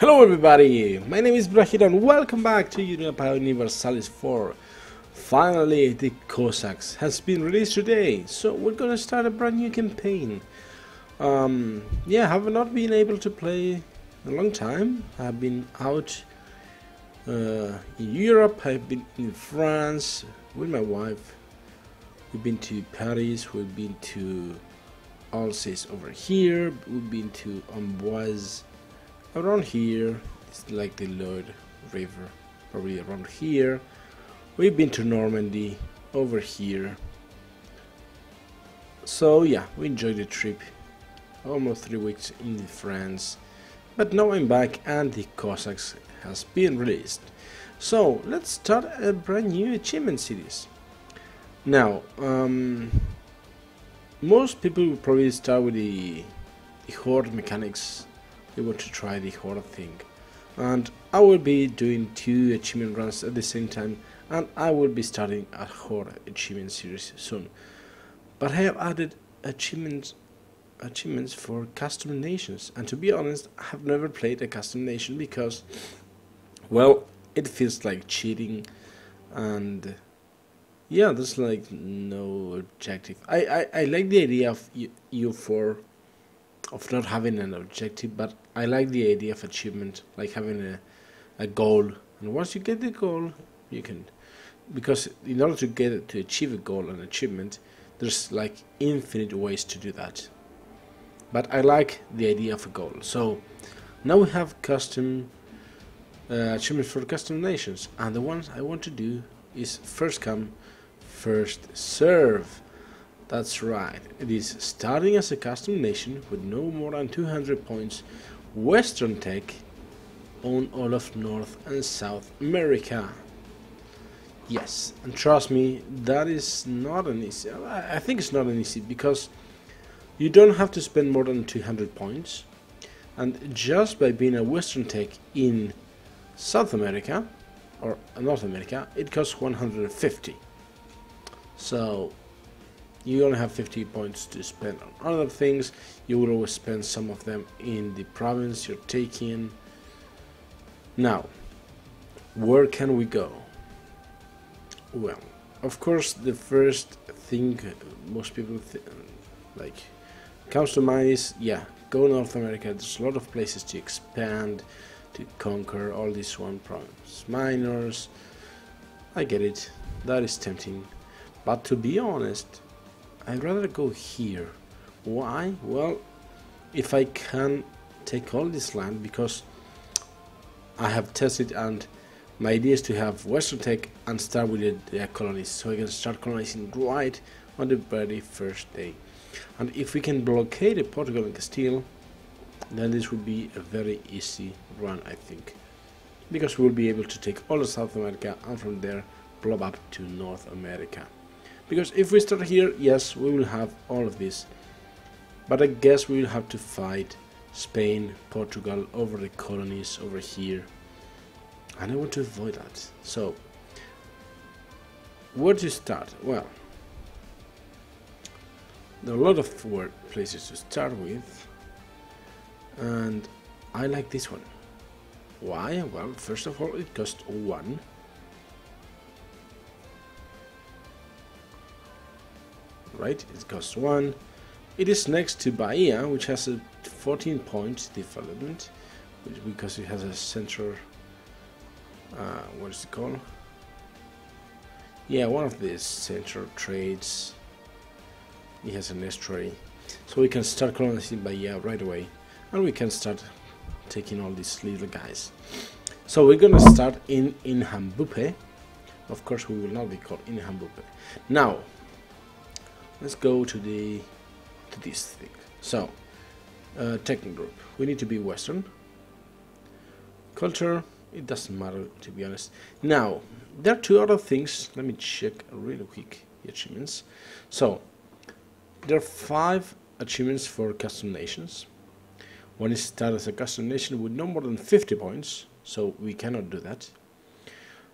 Hello everybody, my name is Brahidan. Welcome back to Europa Universalis IV. Finally, The Cossacks has been released today, so we're gonna start a brand new campaign. Yeah, I have not been able to play a long time. I've been out in Europe, I've been in France with my wife. We've been to Paris, we've been to Alsace over here, we've been to Amboise. Around here, it's like the Loire River, probably around here. We've been to Normandy, over here. So yeah, we enjoyed the trip. Almost 3 weeks in France. But now I'm back and The Cossacks has been released. So let's start a brand new achievement series. Now, most people will probably start with the horde mechanics. They want to try the horde thing, and I will be doing two achievement runs at the same time, and I will be starting a horde achievement series soon. But I have added achievements for custom nations, and to be honest, I have never played a custom nation because, well, it feels like cheating, and yeah, there's like no objective. I like the idea of U4. Of not having an objective, but I like the idea of achievement, like having a goal, and once you get the goal you can, because in order to get it, to achieve a goal and achievement, there's like infinite ways to do that, but I like the idea of a goal. So now we have custom achievements for custom nations, and the ones I want to do is First Come, First Serve. That's right, it is starting as a custom nation with no more than 200 points, Western tech, on all of North and South America. Yes, and trust me, that is not an easy, I think it's not an easy, because you don't have to spend more than 200 points, and just by being a Western tech in South America, or North America, it costs 150. So you only have 50 points to spend on other things. You will always spend some of them in the province you're taking. Now, where can we go? Well, of course, the first thing most people like comes to mind is, yeah, go North America. There's a lot of places to expand, to conquer, all these one province minors. I get it, that is tempting, but to be honest, I'd rather go here. Why? Well, if I can take all this land, because I have tested, and my idea is to have Western tech and start with the colonies, so I can start colonizing right on the very first day. And if we can blockade Portugal and Castile, then this would be a very easy run, I think, because we'll be able to take all of South America and from there blow up to North America. Because if we start here, yes, we will have all of this, but I guess we will have to fight Spain, Portugal, over the colonies over here, and I want to avoid that. So, where to start? Well, there are a lot of places to start with, and I like this one. Why? Well, first of all, it costs one. Right, it costs one. It is next to Bahia, which has a 14-point development, which, because it has a central, what is it called? Yeah, one of these central trades. It has an estuary, so we can start colonizing Bahia right away, and we can start taking all these little guys. So we're gonna start in Hambupe. Of course, we will not be called in Hambupe now. Let's go to this thing. So, technical group. We need to be Western. Culture, it doesn't matter, to be honest. Now, there are two other things. Let me check really quick the achievements. So, there are 5 achievements for custom nations. One is start as a custom nation with no more than 50 points, so we cannot do that.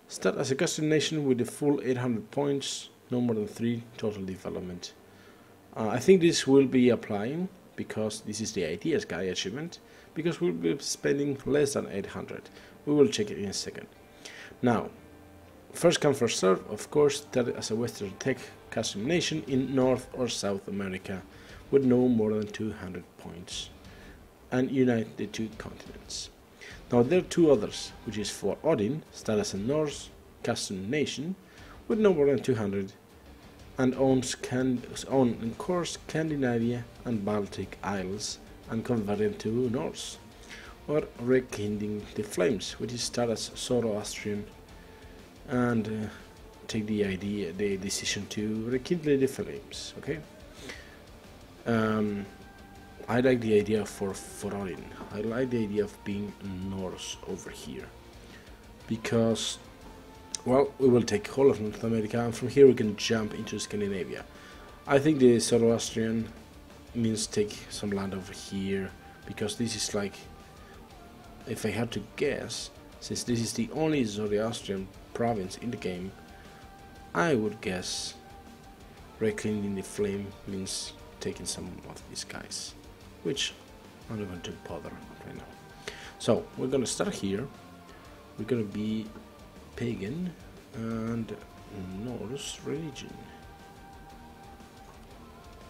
Start as a custom nation with the full 800 points. No more than 3 total development. I think this will be applying, because this is the Ideas Guy achievement, because we'll be spending less than 800. We will check it in a second. Now, first come, first serve, of course, started as a Western Tech custom nation in North or South America with no more than 200 points and unite the two continents. Now there are two others, which is For Odin, started as a Norse custom nation with no more than 200 and owns own core Scandinavia and Baltic Isles and converted to Norse, or Rekindling the Flames, which is started as Zoroastrian and take the decision to rekindle the flames. Okay. I like the idea for Odin. I like the idea of being Norse over here because, well, we will take all of North America, and from here we can jump into Scandinavia. I think the Zoroastrian means take some land over here because this is like, if I had to guess, since this is the only Zoroastrian province in the game, I would guess Rekindling the Flame means taking some of these guys, which I'm not going to bother right now. So we're gonna start here. We're gonna be pagan and Norse religion.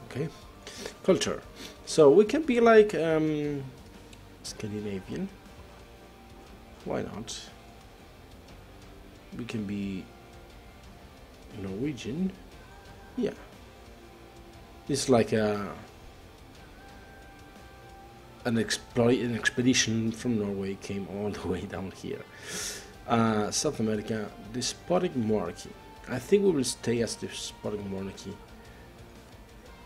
Okay, culture. So we can be like Scandinavian. Why not? We can be Norwegian. Yeah. It's like an expedition from Norway came all the way down here. South America, despotic monarchy. I think we will stay as despotic monarchy,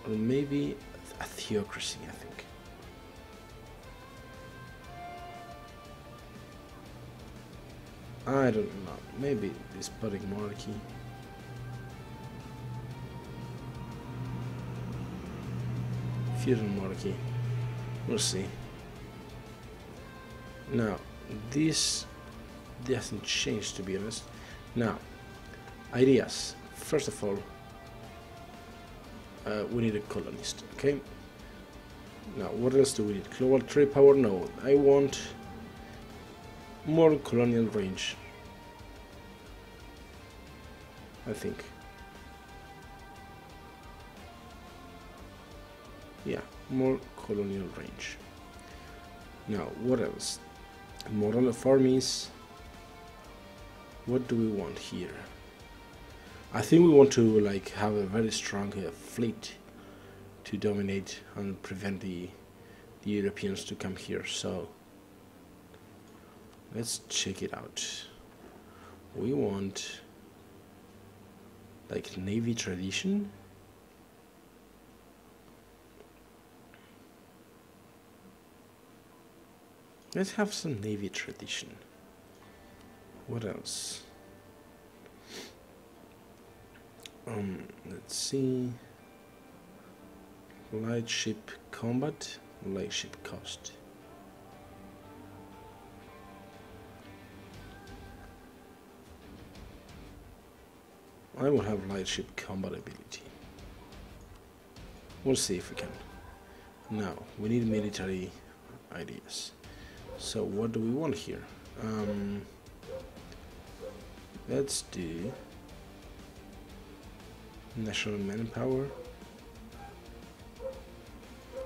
or maybe a theocracy. I think. I don't know. Maybe despotic monarchy. Führermarki. We'll see. Now, this doesn't change, to be honest. Now, ideas. First of all, we need a colonist, okay? Now, what else do we need? Global trade power? No. I want more colonial range, I think. Yeah, more colonial range. Now, what else? Model of armies. What do we want here? I think we want to like have a very strong fleet to dominate and prevent the Europeans to come here. So let's check it out. We want like navy tradition. Let's have some navy tradition. What else? Let's see. Lightship combat, lightship cost. I will have lightship combat ability. We'll see if we can. Now, we need military ideas. So what do we want here? Let's do national manpower.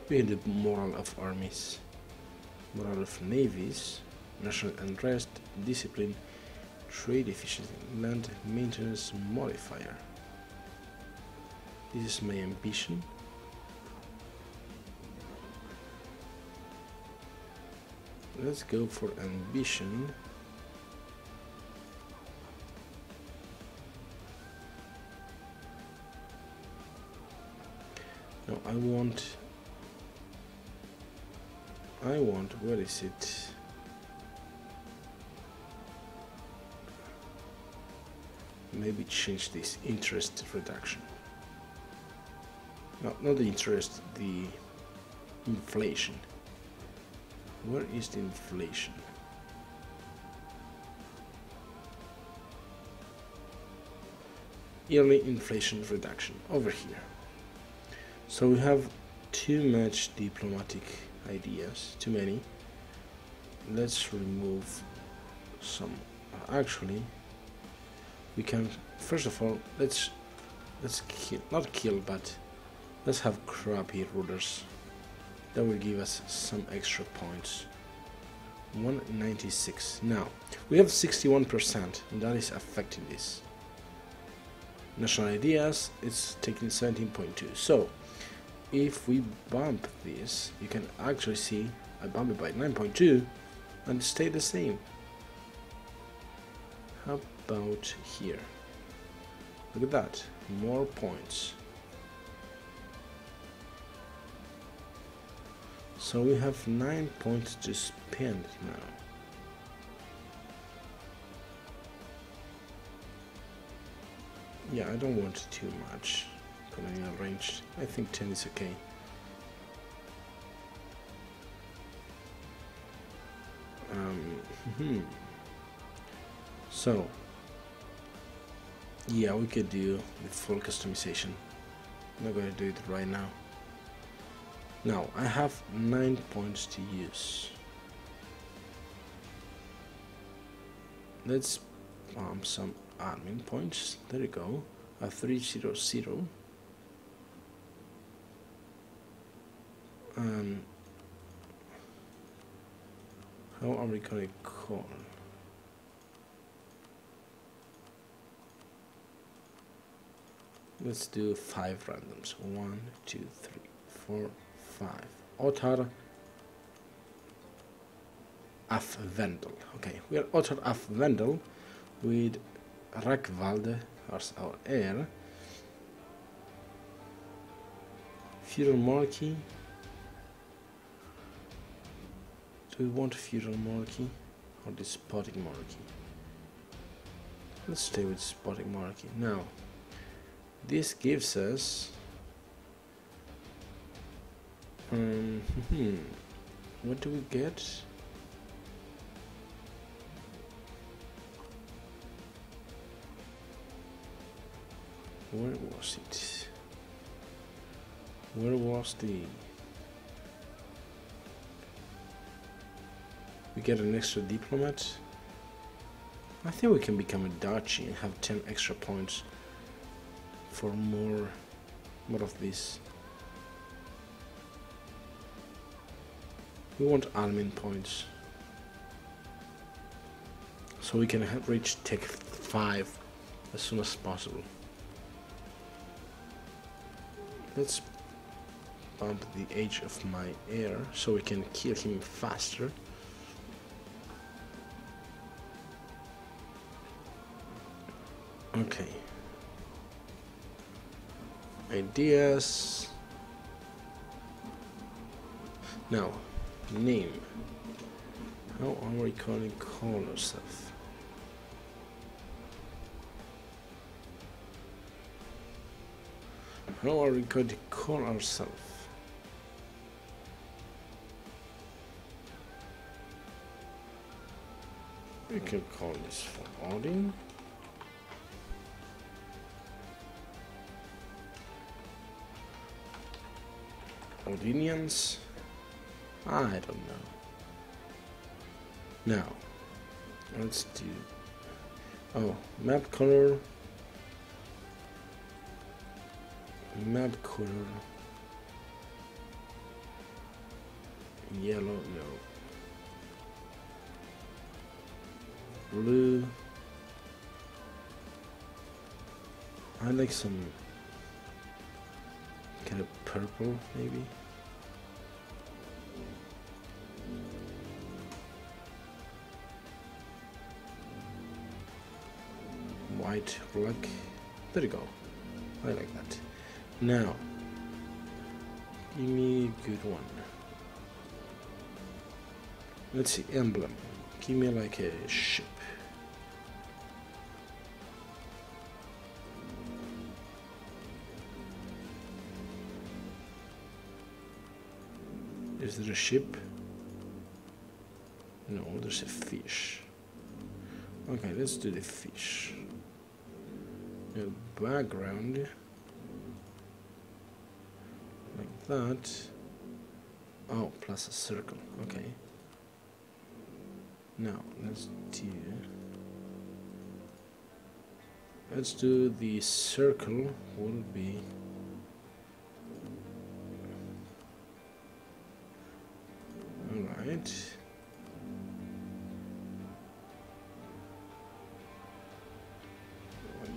We need the moral of armies, moral of navies, national unrest, discipline, trade efficiency, land maintenance modifier. This is my ambition. Let's go for ambition. No, I want, where is it? Maybe change this interest reduction. No, not the interest, the inflation. Where is the inflation? Yearly inflation reduction, over here. So we have too much diplomatic ideas, too many. let's remove some. Actually, we can first of all let's kill, not kill, but let's have crappy rulers. That will give us some extra points. 196. Now we have 61%, and that is affecting this. National ideas, it's taking 17.2. So if we bump this, you can actually see I bump it by 9.2 and stay the same. How about here? Look at that, more points. So we have 9 points to spend now. Yeah, I don't want too much colonial range. I think 10 is okay. So yeah, we could do the full customization. I'm not going to do it right now. Now I have 9 points to use. Let's pump some admin points. There you go. A 300. And how are we gonna call? Let's do 5 randoms. 1, 2, 3, 4, 5. Otter Afvendel. Okay, we are Otter Afvendel with Rackvalde as our heir. Führermarki. Do we want Führermarki or Despotic Monarchy? Let's stay with Despotic Monarchy. Now, this gives us. What do we get? Where was it? Where was the... We get an extra diplomat? I think we can become a duchy and have 10 extra points for more of this. We want admin points, so we can reach tech 5 as soon as possible. Let's bump the age of my heir so we can kill him faster. Okay. Ideas. Now. Name. How are we going to call ourselves? How are we going to call ourselves? We can call this For Odin. Odinians. I don't know. Now, let's do... Oh, map color. Map color. Yellow, no. Blue. I like some kind of purple, maybe. White, black, there you go. I like that. Now, give me a good one. Let's see, emblem. Give me like a ship. Is there a ship? No, there's a fish. Okay, let's do the fish. The background like that. Oh, plus a circle. Okay. Now, let's do the circle will be all right.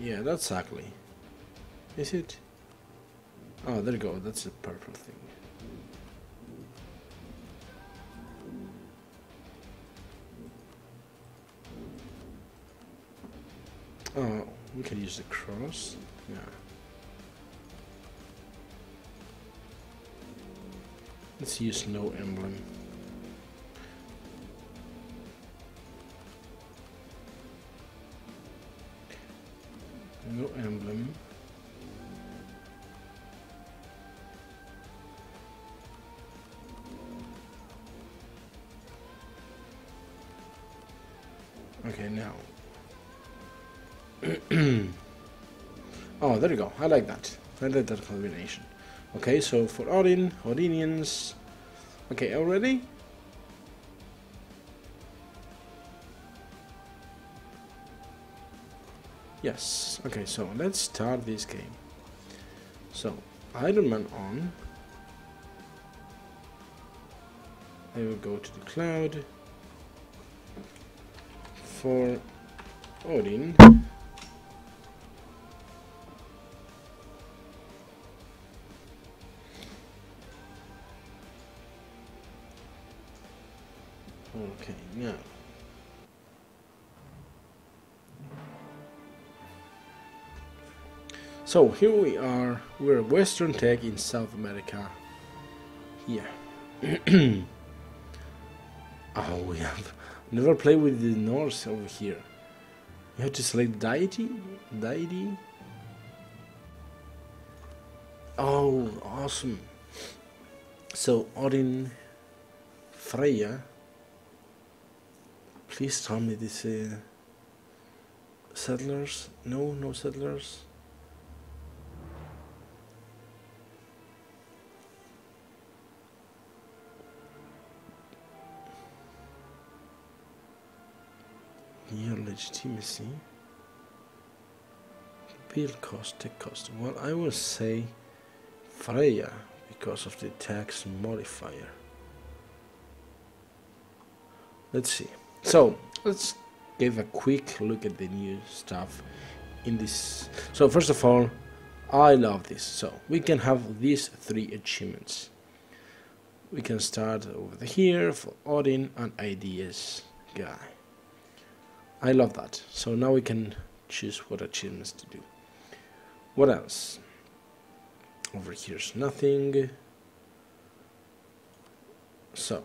Yeah, that's ugly. Is it? Oh, there you go. That's a purple thing. Oh, we can use the cross. Yeah. Let's use no emblem. No emblem. Okay, now. Oh, there you go. I like that. I like that combination. Okay, so for Odin, Odinians. Okay, already. Yes. Okay, so let's start this game. So Iron Man on. I will go to the cloud. For Odin. Okay, now. So here we are, we're a Western tech in South America. Yeah. Oh, we have never played with the Norse over here. You have to select deity? Deity? Oh, awesome. So, Odin, Freyja. Please tell me this settlers. No, no settlers. Your legitimacy. Build cost, tech cost. Well, I will say Freya because of the tax modifier. Let's see. So let's give a quick look at the new stuff in this. So first of all, I love this. So we can have these three achievements. We can start over here for Odin and Ideas Guy. I love that. So now we can choose what achievements to do. What else? Over here's nothing. So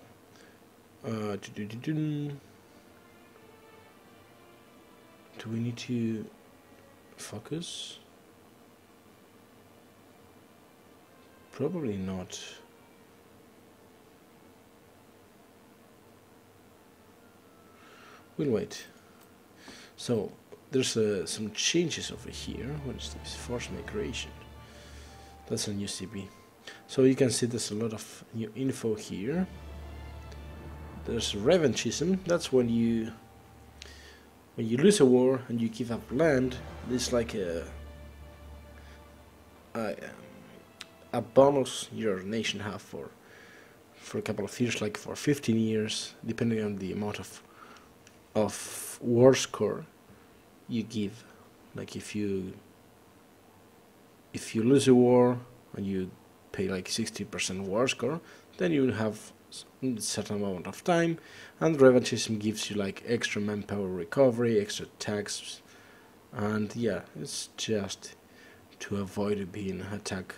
do we need to focus? Probably not. We'll wait. So there's some changes over here. What is this? Forced migration. That's a new CB. So you can see there's a lot of new info here. There's revanchism. That's when you lose a war and you give up land. It's like a bonus your nation have for a couple of years, like for 15 years, depending on the amount of war score you give. Like if you lose a war and you pay like 60% war score, then you will have a certain amount of time, and revanchism gives you like extra manpower recovery, extra tax, and yeah, it's just to avoid being attacked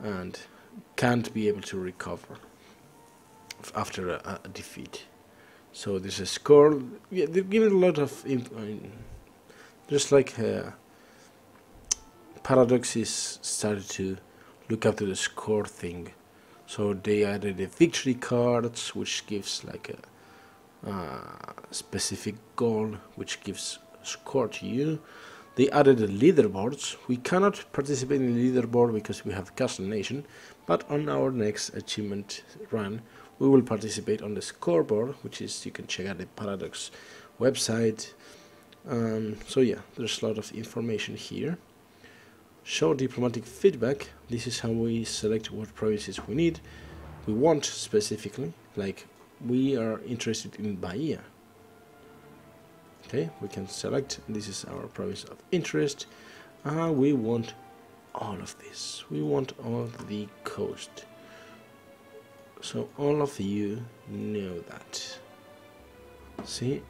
and can't be able to recover after a defeat. So there's a score. Yeah, they give it a lot of. Just like Paradoxes started to look after the score thing. So they added the victory cards, which gives like a specific goal, which gives score to you. They added the leaderboards. We cannot participate in the leaderboard because we have Castle Nation, but on our next achievement run, We will participate on the scoreboard, which is, you can check out the Paradox website. So yeah, there's a lot of information here. Show diplomatic feedback. This is how we select what provinces we need. We want specifically, like we are interested in Bahia. Okay, we can select, this is our province of interest. We want all of this. We want all the coast. So all of you know that. See?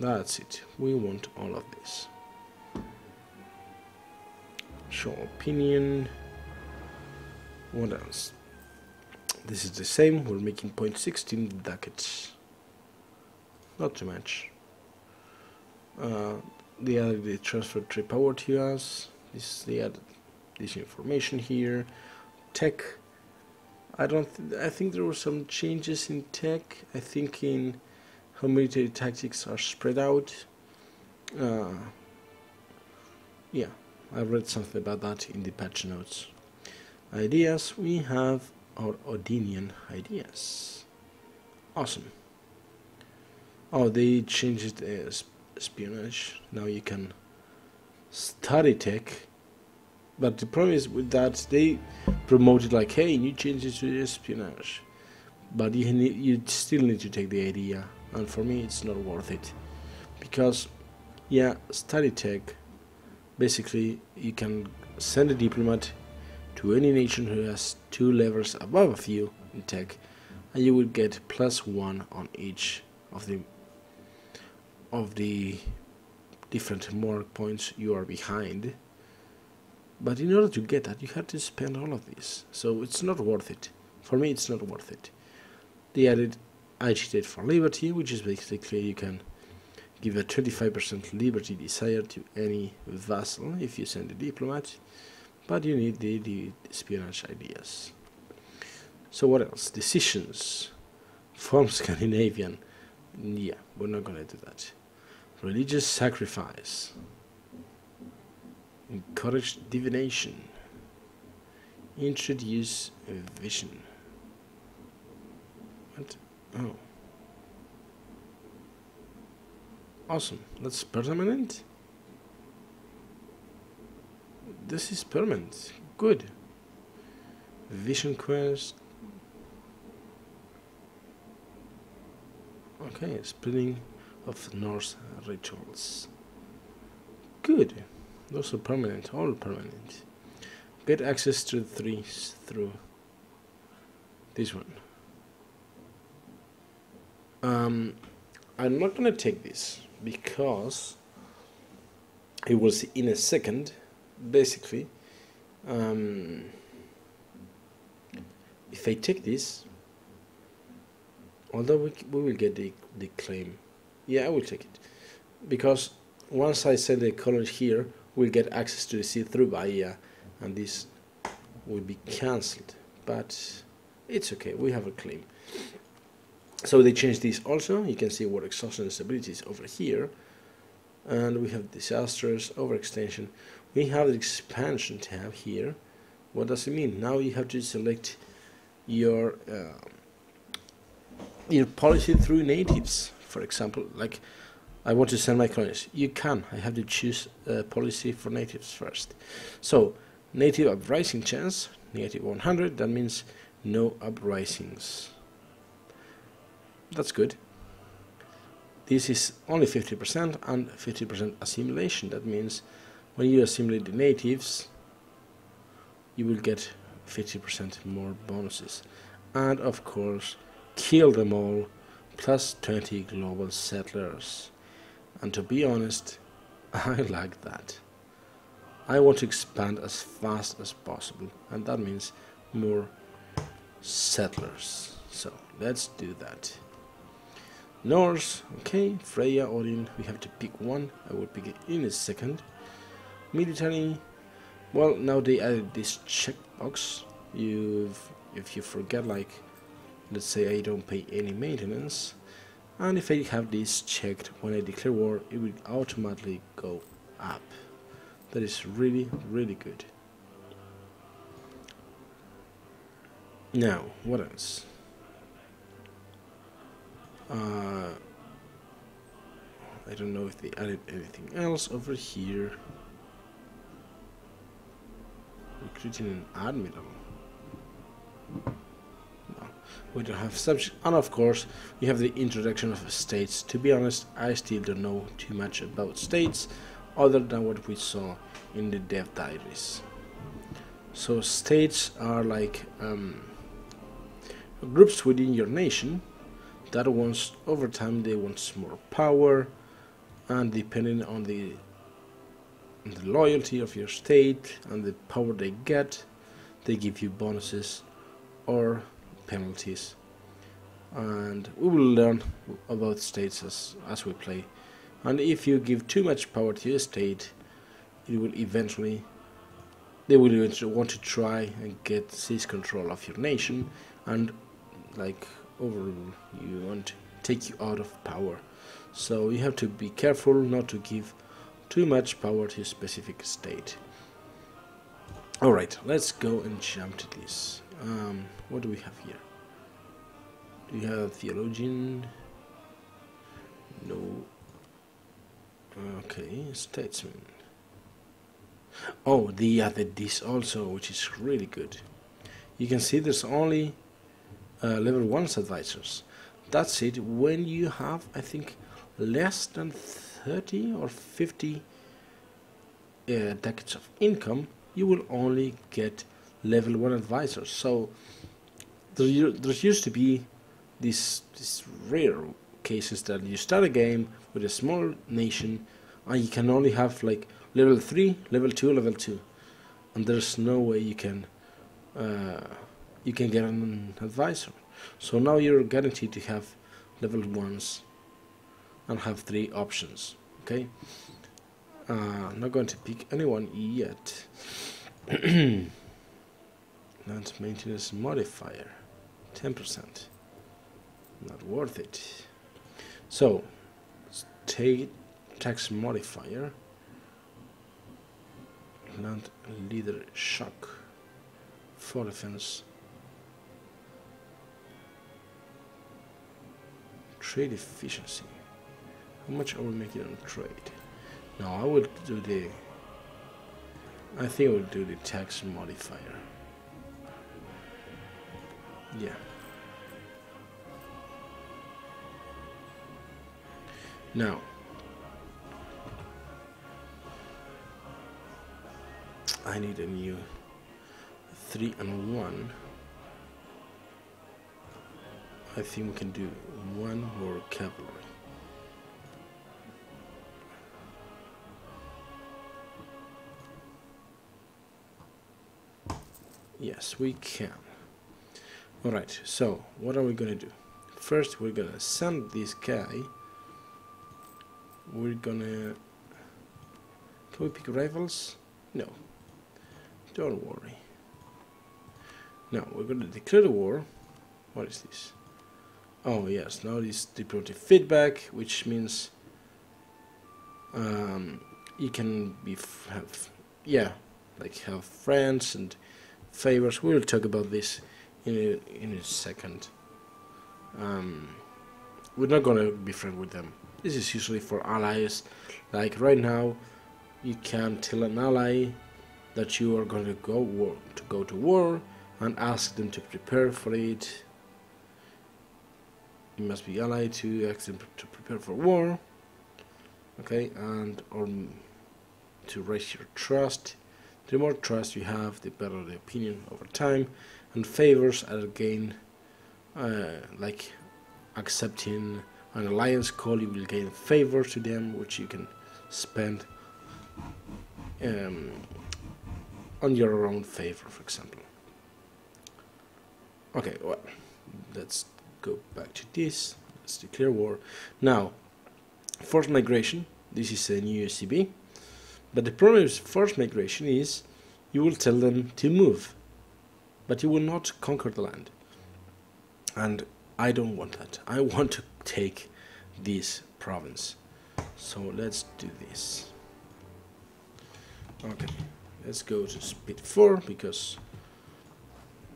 That's it. We want all of this. Show opinion. What else? This is the same. We're making 0.16 ducats. Not too much. They added the transfer trip power to us. They added this information here. Tech. I think there were some changes in tech. I think in how military tactics are spread out. Yeah, I've read something about that in the patch notes. Ideas, we have our Odinian ideas. Awesome. Oh, they changed the espionage. Now you can study tech. But the problem is with that, they promoted like, hey, you change it to espionage. But you still need to take the idea. And for me, it's not worth it. Because, yeah, study tech, basically, you can send a diplomat to any nation who has two levels above you in tech, and you will get +1 on each of the different mark points you are behind. But in order to get that, you have to spend all of this. So it's not worth it. For me, it's not worth it. They added agitate for liberty, which is basically you can give a 25% liberty desire to any vassal if you send a diplomat. But you need the espionage ideas. So what else? Decisions. From Scandinavian. Yeah, we're not going to do that. Religious sacrifice. Encourage divination. Introduce vision. What? Oh. Awesome. That's permanent. This is permanent. Good. Vision quest. Okay, splitting of Norse rituals. Good. Those are permanent. All permanent. Get access to the trees through this one. I'm not gonna take this because it was in a second. Basically, if I take this, although we will get the claim, yeah, I will take it, because once I send a colony here, we'll get access to the sea through Bahia, and this will be cancelled, but it's okay, we have a claim. So they changed this also, you can see what exhaustion and stability is over here, and we have disasters, overextension. We have the expansion tab here. What does it mean? Now you have to select your policy through natives. For example, like I want to send my colonies. You can. I have to choose a policy for natives first. So native uprising chance, -100. That means no uprisings. That's good. This is only 50% and 50% assimilation. That means when you assimilate the natives, you will get 50% more bonuses. And of course, kill them all, +20 global settlers. And to be honest, I like that. I want to expand as fast as possible, and that means more settlers. So let's do that. Norse, okay, Freyja, Odin, we have to pick one. I will pick it in a second. Military, well, now they added this checkbox. If you forget, like, let's say I don't pay any maintenance, and if I have this checked when I declare war, it will automatically go up. That is really, really good. Now, what else? I don't know if they added anything else over here. Recruiting an admiral. No, we don't have subject, and of course we have the introduction of states. To be honest, I still don't know too much about states other than what we saw in the Dev Diaries. So states are like groups within your nation that wants, over time they want more power, and depending on the loyalty of your state and the power they get, they give you bonuses or penalties. And we will learn about states as we play. And if you give too much power to your state, it will eventually, they will eventually want to try and get seize control of your nation and like overrule you and take you out of power. So you have to be careful not to give too much power to a specific state. Alright, let's go and jump to this. What do we have here? Do you have a theologian? No. Okay, statesman. Oh, the other this also, which is really good. You can see there's only level 1's advisors. That's it. When you have, I think, less than 30 or 50 decades of income, you will only get level 1 advisors. So there used to be these rare cases that you start a game with a small nation and you can only have like level 3, level 2, level 2, and there's no way you can get an advisor. So now you're guaranteed to have level 1s and have 3 options. Okay, I'm not going to pick anyone yet. Land maintenance modifier, 10%. Not worth it. So, take tax modifier. Land leader shock. 4 defense. Trade efficiency. How much I will make it on trade? No, I will do the. I think I will do the tax modifier. Yeah. Now, I need a new 3 and 1. I think we can do 1 more cavalry. Yes, we can. Alright, so what are we gonna do? First, we're gonna send this guy. We're gonna. Can we pick rivals? No. Don't worry. Now, we're gonna declare war. What is this? Oh, yes, now it's diplomatic feedback, which means. You can be. Have friends and favors. We'll talk about this in a second. We're not gonna be friends with them. This is usually for allies. Like right now, you can tell an ally that you are gonna go to war and ask them to prepare for it. You must be allied to ask them to prepare for war. Okay, and or to raise your trust. The more trust you have, the better the opinion over time. And favors are gained, like accepting an alliance call, you will gain favor to them, which you can spend on your own favor, for example. Okay, well, let's go back to this. Let's declare war. Now, forced migration. This is a new UCB. But the problem with forced migration is you will tell them to move, but you will not conquer the land. And I don't want that. I want to take this province. So let's do this. Okay, let's go to speed 4 because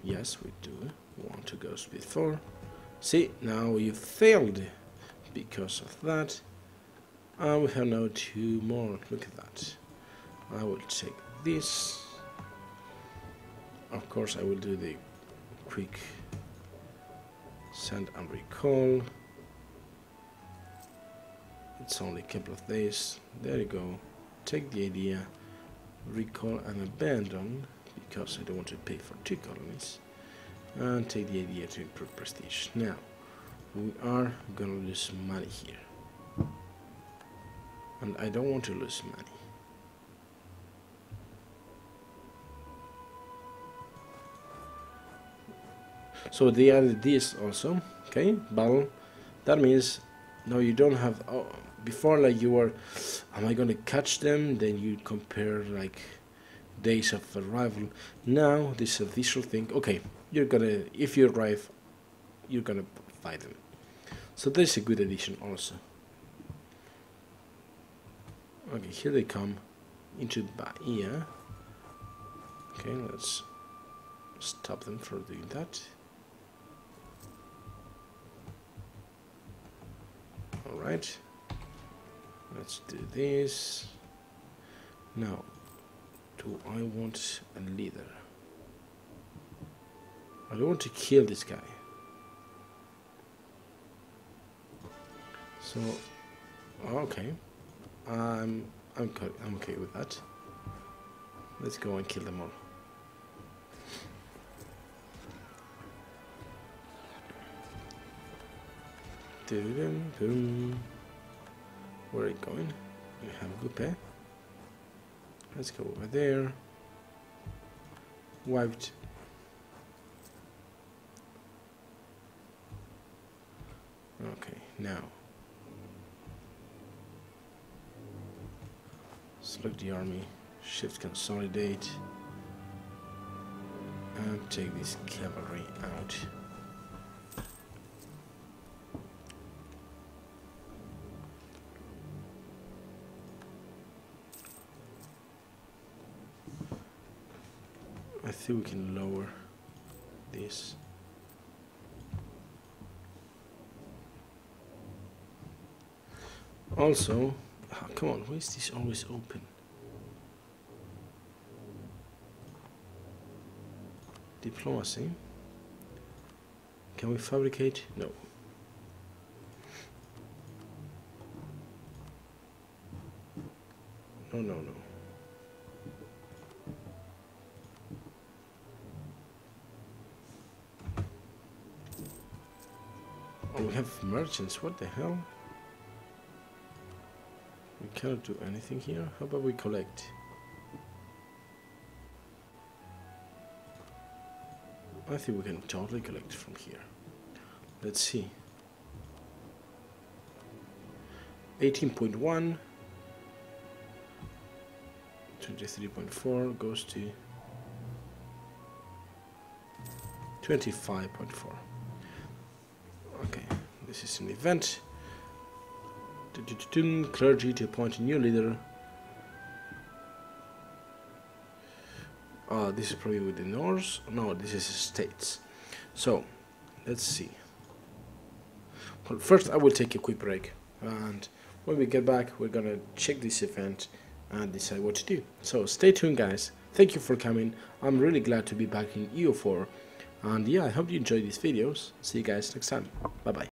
yes, we do. One to go speed 4. See, now you failed because of that. And we have now 2 more. Look at that. I will take this. Of course, I will do the quick send and recall. It's only a couple of days. There you go. Take the idea, recall and abandon, because I don't want to pay for 2 colonies. And take the idea to improve prestige. Now, we are gonna lose money here. And I don't want to lose money. So they added this also, okay, battle. That means now you don't have, oh, before like you were, am I gonna catch them? Then you compare like days of arrival. Now this official thing, okay, you're gonna, if you arrive, you're gonna fight them. So that's a good addition also. Okay, here they come into Bahia. Okay, let's stop them from doing that. Alright, let's do this. Now, do I want a leader? I don't want to kill this guy. So, okay, I'm okay with that. Let's go and kill them all. Where are you going? We have Hambupe. Let's go over there. Wiped. Okay, now select the army, shift consolidate, and take this cavalry out. I think we can lower this. Also, oh, come on, why is this always open? Diplomacy. Can we fabricate? No. No. We have merchants, what the hell? We cannot do anything here. How about we collect? I think we can totally collect from here. Let's see. 18.1, 23.4 goes to 25.4. Okay, this is an event. Clergy to appoint a new leader. This is probably with the Norse. No, this is states. So, let's see. Well, first I will take a quick break, and when we get back, we're gonna check this event and decide what to do. So stay tuned, guys. Thank you for coming. I'm really glad to be back in EO4. And yeah, I hope you enjoyed these videos. See you guys next time. Bye bye.